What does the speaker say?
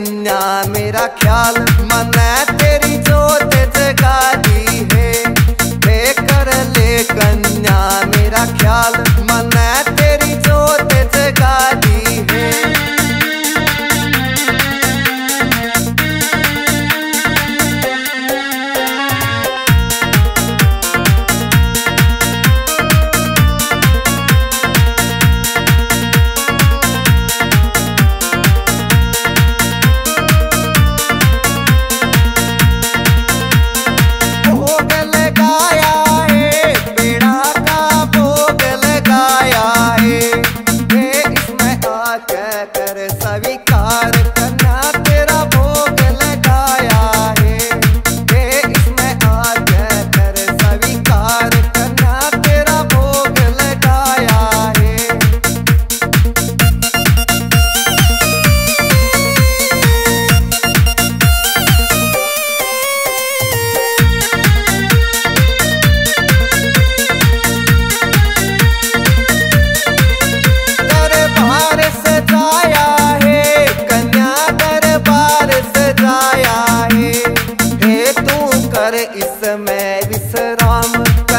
कन्या मेरा ख्याल मना तेरी जोत जगा दी है, लेकर ले कन्या मेरा ख्याल मना तेरी जोत जगा दी है। इसमें विश्राम